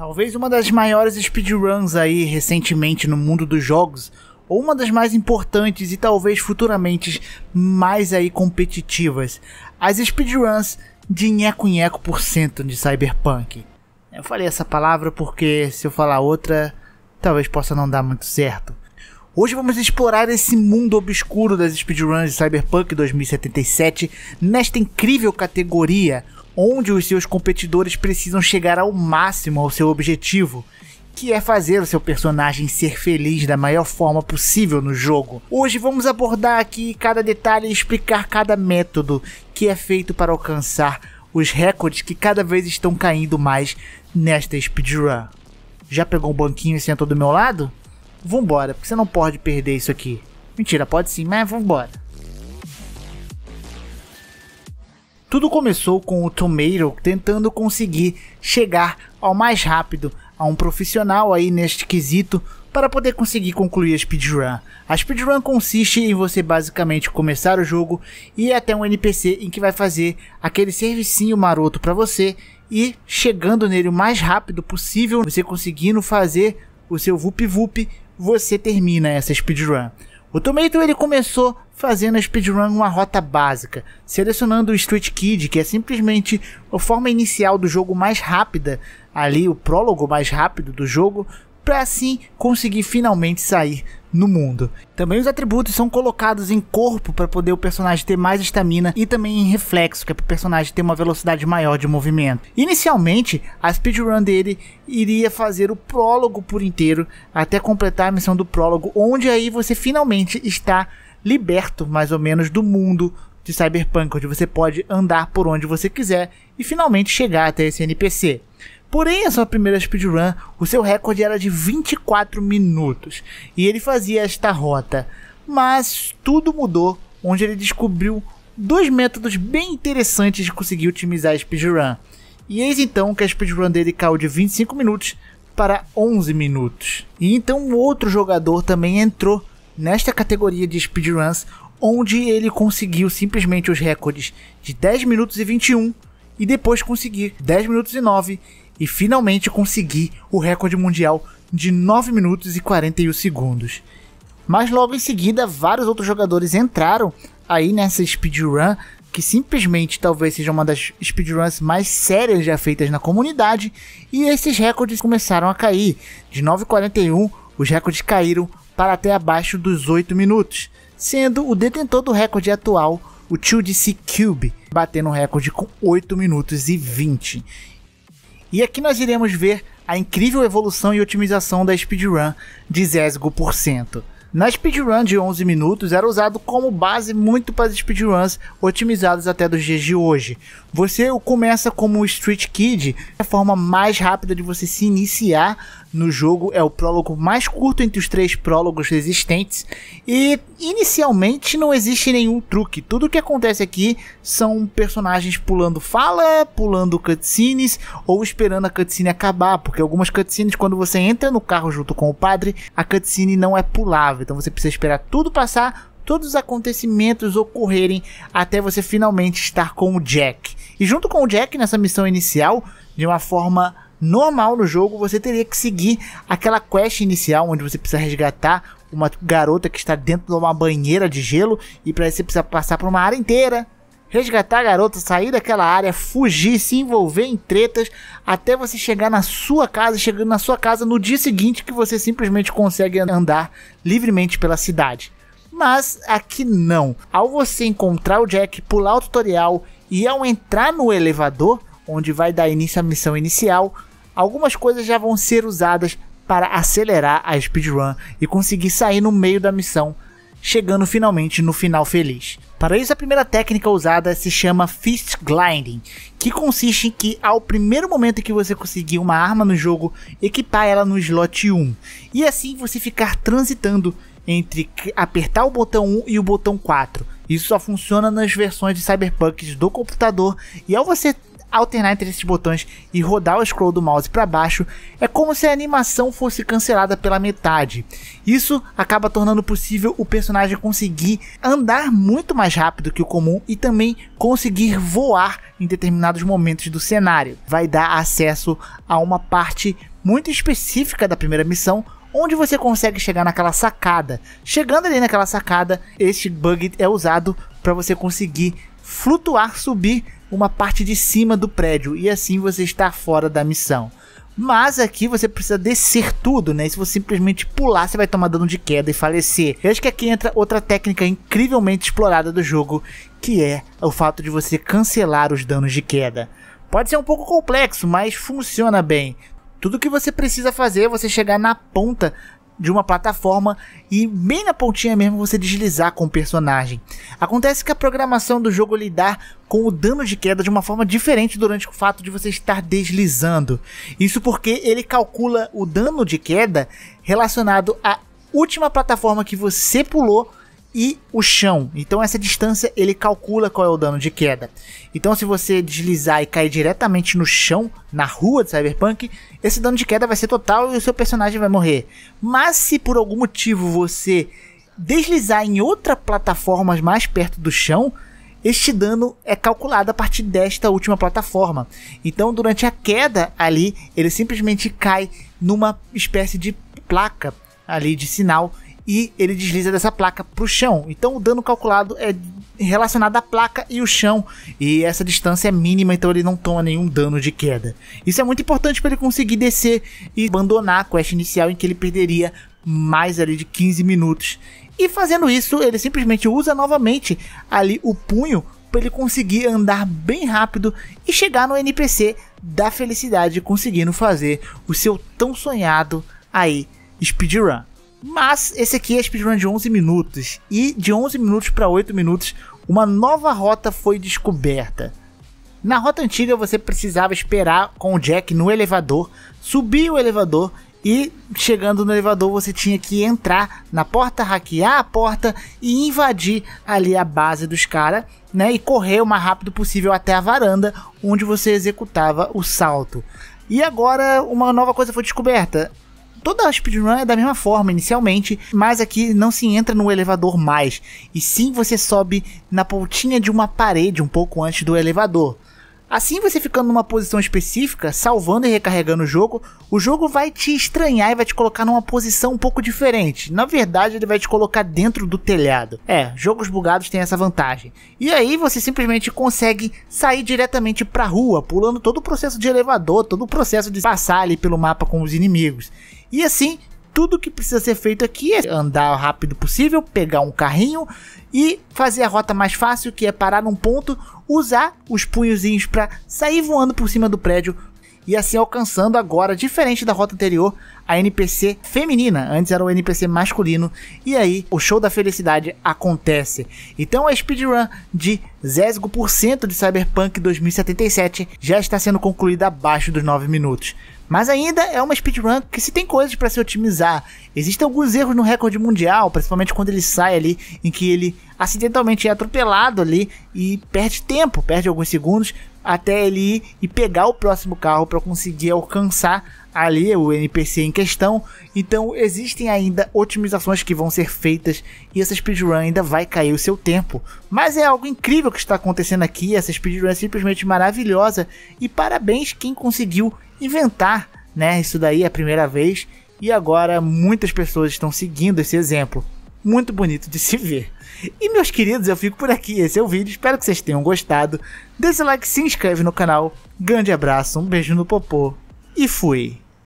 Talvez uma das maiores speedruns aí recentemente no mundo dos jogos, ou uma das mais importantes e talvez futuramente mais aí competitivas, as speedruns de nheco-nheco por cento de Cyberpunk. Eu falei essa palavra porque se eu falar outra, talvez possa não dar muito certo. Hoje vamos explorar esse mundo obscuro das speedruns de Cyberpunk 2077 nesta incrível categoria, onde os seus competidores precisam chegar ao máximo ao seu objetivo, que é fazer o seu personagem ser feliz da maior forma possível no jogo. Hoje vamos abordar aqui cada detalhe e explicar cada método que é feito para alcançar os recordes que cada vez estão caindo mais nesta speedrun. Já pegou um banquinho e sentou do meu lado? Vambora, porque você não pode perder isso aqui. Mentira, pode sim, mas vambora. Tudo começou com o Tomato tentando conseguir chegar ao mais rápido a um profissional aí neste quesito para poder conseguir concluir a speedrun. A speedrun consiste em você basicamente começar o jogo e ir até um NPC em que vai fazer aquele servicinho maroto para você e chegando nele o mais rápido possível, você conseguindo fazer o seu vup-vup, você termina essa speedrun. O Tomato ele começou fazendo a speedrun uma rota básica, selecionando o Street Kid, que é simplesmente a forma inicial do jogo mais rápida, ali o prólogo mais rápido do jogo, para assim conseguir finalmente sair no mundo. Também os atributos são colocados em corpo para poder o personagem ter mais estamina e também em reflexo, que é para o personagem ter uma velocidade maior de movimento. Inicialmente, a speedrun dele iria fazer o prólogo por inteiro até completar a missão do prólogo, onde aí você finalmente está liberto mais ou menos do mundo de Cyberpunk, onde você pode andar por onde você quiser e finalmente chegar até esse NPC. Porém, a sua primeira speedrun, o seu recorde era de 24 minutos e ele fazia esta rota, mas tudo mudou onde ele descobriu dois métodos bem interessantes de conseguir otimizar a speedrun. E eis então que a speedrun dele caiu de 25 minutos para 11 minutos. E então um outro jogador também entrou nesta categoria de speedruns, onde ele conseguiu simplesmente os recordes de 10 minutos e 21 e depois conseguir 10 minutos e 9 e finalmente conseguir o recorde mundial de 9 minutos e 41 segundos. Mas logo em seguida, vários outros jogadores entraram aí nessa speedrun, que simplesmente talvez seja uma das speedruns mais sérias já feitas na comunidade, e esses recordes começaram a cair. De 9:41, os recordes caíram para até abaixo dos 8 minutos, sendo o detentor do recorde atual o 2DC Cube, batendo um recorde com 8 minutos e 20. E aqui nós iremos ver a incrível evolução e otimização da speedrun de zésgo por cento. Na speedrun de 11 minutos era usado como base muito para as speedruns otimizadas até dos dias de hoje. Você começa como Street Kid, a forma mais rápida de você se iniciar no jogo, é o prólogo mais curto entre os três prólogos existentes e inicialmente não existe nenhum truque, tudo o que acontece aqui são personagens pulando fala, pulando cutscenes ou esperando a cutscene acabar, porque algumas cutscenes quando você entra no carro junto com o padre, a cutscene não é pulável, então você precisa esperar tudo passar, todos os acontecimentos ocorrerem até você finalmente estar com o Jack. E junto com o Jack nessa missão inicial, de uma forma normal no jogo, você teria que seguir aquela quest inicial onde você precisa resgatar uma garota que está dentro de uma banheira de gelo e para isso você precisa passar por uma área inteira, resgatar a garota, sair daquela área, fugir, se envolver em tretas até você chegar na sua casa, chegando na sua casa no dia seguinte que você simplesmente consegue andar livremente pela cidade. Mas aqui não, ao você encontrar o Jack, pular o tutorial e ao entrar no elevador, onde vai dar início à missão inicial, algumas coisas já vão ser usadas para acelerar a speedrun e conseguir sair no meio da missão, chegando finalmente no final feliz. Para isso, a primeira técnica usada se chama fist gliding, que consiste em que ao primeiro momento que você conseguir uma arma no jogo, equipar ela no slot 1 e assim você ficar transitando entre apertar o botão 1 e o botão 4. Isso só funciona nas versões de Cyberpunk do computador e ao você alternar entre esses botões e rodar o scroll do mouse para baixo, é como se a animação fosse cancelada pela metade. Isso acaba tornando possível o personagem conseguir andar muito mais rápido que o comum e também conseguir voar em determinados momentos do cenário. Vai dar acesso a uma parte muito específica da primeira missão, onde você consegue chegar naquela sacada. Chegando ali naquela sacada, este bug é usado para você conseguir flutuar, subir uma parte de cima do prédio, e assim você está fora da missão. Mas aqui você precisa descer tudo, né? E se você simplesmente pular, você vai tomar dano de queda e falecer. Eu acho que aqui entra outra técnica incrivelmente explorada do jogo, que é o fato de você cancelar os danos de queda. Pode ser um pouco complexo, mas funciona bem. Tudo que você precisa fazer é você chegar na ponta de uma plataforma e bem na pontinha mesmo você deslizar com o personagem. Acontece que a programação do jogo lidar com o dano de queda de uma forma diferente durante o fato de você estar deslizando. Isso porque ele calcula o dano de queda relacionado à última plataforma que você pulou e o chão. Então essa distância ele calcula qual é o dano de queda. Então se você deslizar e cair diretamente no chão, na rua de Cyberpunk, esse dano de queda vai ser total e o seu personagem vai morrer. Mas se por algum motivo você deslizar em outra plataforma mais perto do chão, este dano é calculado a partir desta última plataforma. Então durante a queda ali, ele simplesmente cai numa espécie de placa ali de sinal e ele desliza dessa placa para o chão. Então o dano calculado é relacionado à placa e o chão, e essa distância é mínima, então ele não toma nenhum dano de queda. Isso é muito importante para ele conseguir descer e abandonar a quest inicial, em que ele perderia mais ali de 15 minutos. E fazendo isso, ele simplesmente usa novamente ali o punho para ele conseguir andar bem rápido e chegar no NPC da felicidade, conseguindo fazer o seu tão sonhado aí speedrun. Mas esse aqui é speedrun de 11 minutos, e de 11 minutos para 8 minutos uma nova rota foi descoberta. Na rota antiga você precisava esperar com o Jack no elevador, subir o elevador, e chegando no elevador você tinha que entrar na porta, hackear a porta e invadir ali a base dos caras, né, e correr o mais rápido possível até a varanda onde você executava o salto. E agora uma nova coisa foi descoberta. Toda a speedrun é da mesma forma inicialmente, mas aqui não se entra no elevador mais, e sim você sobe na pontinha de uma parede um pouco antes do elevador. Assim você ficando numa posição específica, salvando e recarregando o jogo vai te estranhar e vai te colocar numa posição um pouco diferente. Na verdade ele vai te colocar dentro do telhado. É, jogos bugados têm essa vantagem. E aí você simplesmente consegue sair diretamente pra rua, pulando todo o processo de elevador, todo o processo de passar ali pelo mapa com os inimigos. E assim, tudo que precisa ser feito aqui é andar o rápido possível, pegar um carrinho e fazer a rota mais fácil, que é parar num ponto, usar os punhozinhos para sair voando por cima do prédio e assim alcançando agora, diferente da rota anterior, a NPC feminina. Antes era o NPC masculino, e aí o show da felicidade acontece. Então a speedrun de 0% de Cyberpunk 2077 já está sendo concluída abaixo dos 9 minutos. Mas ainda é uma speedrun que se tem coisas para se otimizar. Existem alguns erros no recorde mundial, principalmente quando ele sai ali, em que ele acidentalmente é atropelado ali e perde tempo, perde alguns segundos até ele ir e pegar o próximo carro para conseguir alcançar ali o NPC em questão. Então existem ainda otimizações que vão ser feitas e essa speedrun ainda vai cair o seu tempo. Mas é algo incrível que está acontecendo aqui, essa speedrun é simplesmente maravilhosa, e parabéns quem conseguiu inventar, né, isso daí é a primeira vez, e agora muitas pessoas estão seguindo esse exemplo. Muito bonito de se ver. E meus queridos, eu fico por aqui, esse é o vídeo, espero que vocês tenham gostado. Dê seu like, se inscreve no canal, grande abraço, um beijo no popô e fui!